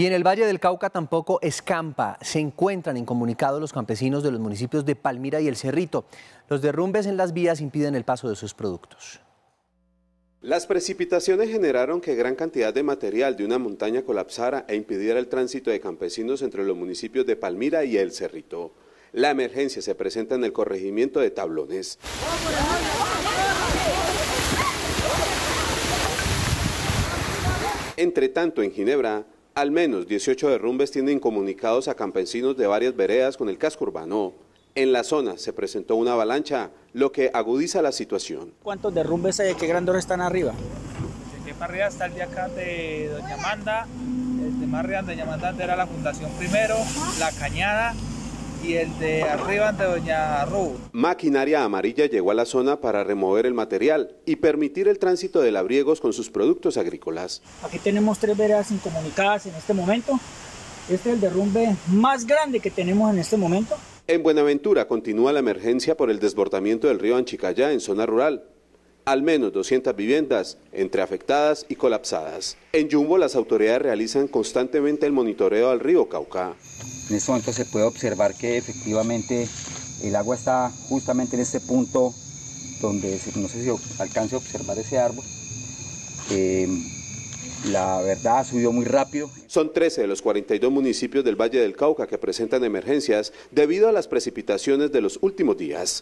Y en el Valle del Cauca tampoco escampa. Se encuentran incomunicados los campesinos de los municipios de Palmira y El Cerrito. Los derrumbes en las vías impiden el paso de sus productos. Las precipitaciones generaron que gran cantidad de material de una montaña colapsara e impidiera el tránsito de campesinos entre los municipios de Palmira y El Cerrito. La emergencia se presenta en el corregimiento de Tablones. Entre tanto, en Ginebra, al menos 18 derrumbes tienen incomunicados a campesinos de varias veredas con el casco urbano. En la zona se presentó una avalancha, lo que agudiza la situación. ¿Cuántos derrumbes hay? ¿Qué grandores están arriba? De aquí para arriba está el de acá de Doña Amanda, el de Marrián, Doña Amanda era la fundación primero, la cañada y el de arriba de Doña Rubio. Maquinaria amarilla llegó a la zona para remover el material y permitir el tránsito de labriegos con sus productos agrícolas. Aquí tenemos 3 veredas incomunicadas en este momento. Este es el derrumbe más grande que tenemos en este momento. En Buenaventura continúa la emergencia por el desbordamiento del río Anchicayá en zona rural. Al menos 200 viviendas entre afectadas y colapsadas. En Yumbo las autoridades realizan constantemente el monitoreo al río Cauca. En este momento se puede observar que efectivamente el agua está justamente en este punto donde no sé si alcance a observar ese árbol. La verdad subió muy rápido. Son 13 de los 42 municipios del Valle del Cauca que presentan emergencias debido a las precipitaciones de los últimos días.